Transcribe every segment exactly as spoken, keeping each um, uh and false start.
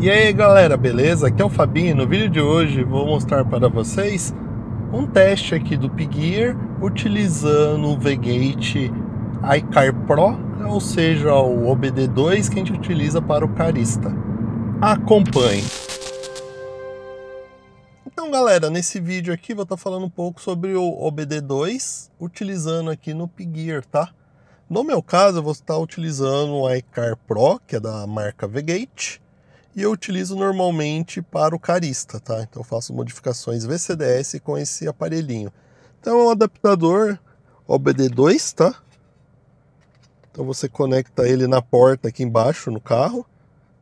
E aí galera, beleza? Aqui é o Fabinho. No vídeo de hoje vou mostrar para vocês um teste aqui do P-Gear utilizando o Vgate iCar Pro, ou seja, o O B D dois que a gente utiliza para o Carista. Acompanhe! Então galera, nesse vídeo aqui vou estar falando um pouco sobre o O B D dois utilizando aqui no P-Gear, tá? No meu caso eu vou estar utilizando o iCar Pro, que é da marca Vgate, e eu utilizo normalmente para o Carista, tá? Então eu faço modificações V C D S com esse aparelhinho. Então é um adaptador O B D dois, tá? Então você conecta ele na porta aqui embaixo no carro.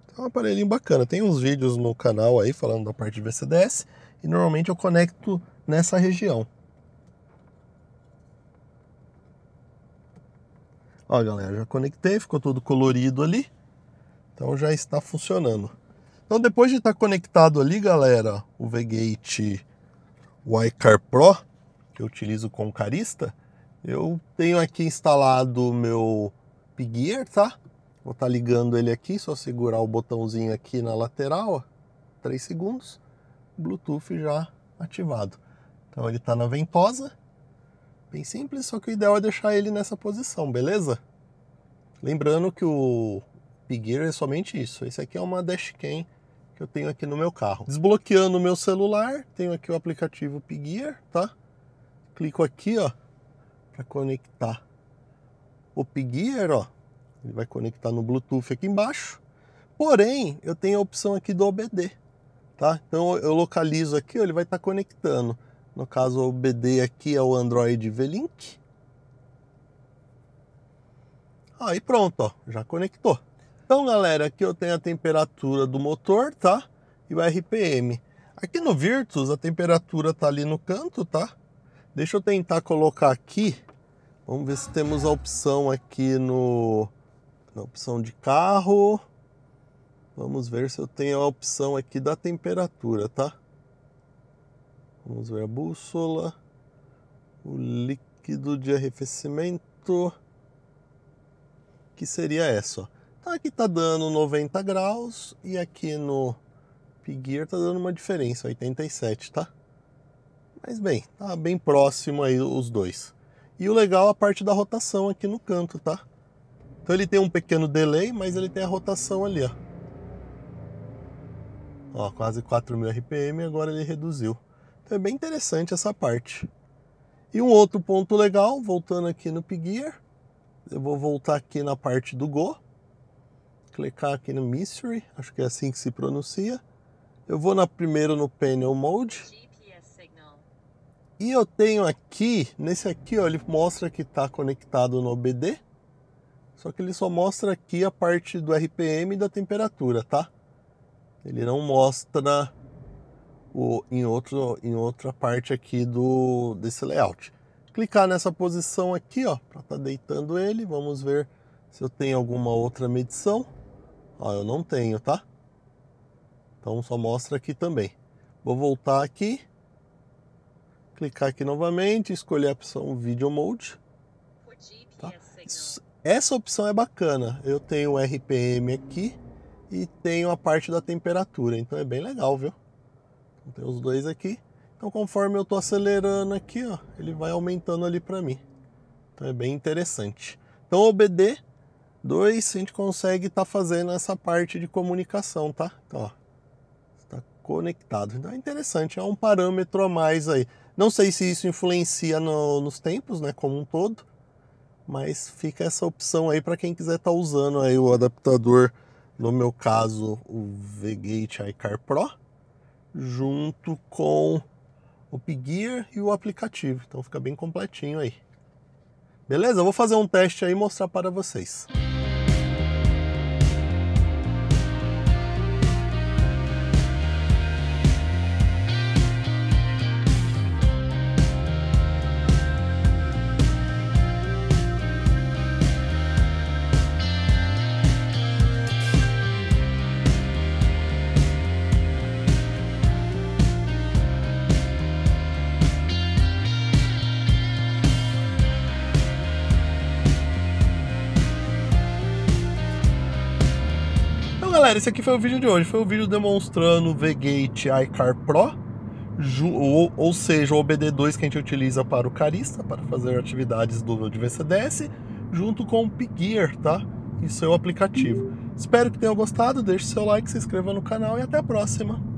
Então é um aparelhinho bacana. Tem uns vídeos no canal aí falando da parte de V C D S e normalmente eu conecto nessa região. Ó galera, já conectei, ficou todo colorido ali. Então já está funcionando. Então depois de estar conectado ali, galera, o Vgate iCar Pro, que eu utilizo com o Carista, eu tenho aqui instalado o meu P-Gear, tá? Vou estar ligando ele aqui, só segurar o botãozinho aqui na lateral, ó, três segundos, Bluetooth já ativado. Então ele está na ventosa, bem simples, só que o ideal é deixar ele nessa posição, beleza? Lembrando que o P-Gear é somente isso. Esse aqui é uma dashcam que eu tenho aqui no meu carro. Desbloqueando o meu celular, tenho aqui o aplicativo P-Gear, tá? Clico aqui, ó, para conectar o P-Gear, ó. Ele vai conectar no Bluetooth aqui embaixo. Porém, eu tenho a opção aqui do O B D, tá? Então eu localizo aqui, ó, ele vai estar tá conectando. No caso, o O B D aqui é o Android V-Link. Aí ah, pronto, ó, já conectou. Então galera, aqui eu tenho a temperatura do motor, tá? E o R P M. Aqui no Virtus a temperatura tá ali no canto, tá? Deixa eu tentar colocar aqui. Vamos ver se temos a opção aqui no... na opção de carro. Vamos ver se eu tenho a opção aqui da temperatura, tá? Vamos ver a bússola. O líquido de arrefecimento. Que seria essa, ó. Então aqui tá dando noventa graus e aqui no P-Gear tá dando uma diferença, oitenta e sete, tá? Mas bem, tá bem próximo aí os dois. E o legal é a parte da rotação aqui no canto, tá? Então ele tem um pequeno delay, mas ele tem a rotação ali, ó. Ó, quase quatro mil R P M, agora ele reduziu. Então é bem interessante essa parte. E um outro ponto legal, voltando aqui no P-Gear, eu vou voltar aqui na parte do Gol. Clicar aqui no Mystery, acho que é assim que se pronuncia. Eu vou na, primeiro no Panel Mode. E eu tenho aqui, nesse aqui, ó, ele mostra que está conectado no O B D. Só que ele só mostra aqui a parte do R P M e da temperatura, tá? Ele não mostra o, em, outro, em outra parte aqui do, desse layout. Clicar nessa posição aqui, ó, para estar tá deitando ele. Vamos ver se eu tenho alguma outra medição. Ó, eu não tenho, tá? Então só mostra aqui também. Vou voltar aqui, clicar aqui novamente, escolher a opção Video Mode, tá? Essa opção é bacana. Eu tenho o R P M aqui e tenho a parte da temperatura, então é bem legal, viu? Então, tem os dois aqui. Então conforme eu tô acelerando aqui, ó, ele vai aumentando ali para mim. Então é bem interessante. Então o O B D dois a gente consegue estar tá fazendo essa parte de comunicação, tá? Então, ó, está conectado. Então é interessante, é um parâmetro a mais aí. Não sei se isso influencia no, nos tempos, né, como um todo, mas fica essa opção aí para quem quiser estar tá usando aí o adaptador, no meu caso o Vgate iCar Pro, junto com o P-Gear e o aplicativo. Então fica bem completinho aí. Beleza? Eu vou fazer um teste aí e mostrar para vocês. galera, esse aqui foi o vídeo de hoje. Foi o vídeo demonstrando o Vgate iCar Pro, ou, ou seja, o O B D dois que a gente utiliza para o Carista, para fazer atividades do de V C D S, junto com o P-Gear, tá? E seu aplicativo. Espero que tenham gostado, deixe seu like, se inscreva no canal e até a próxima.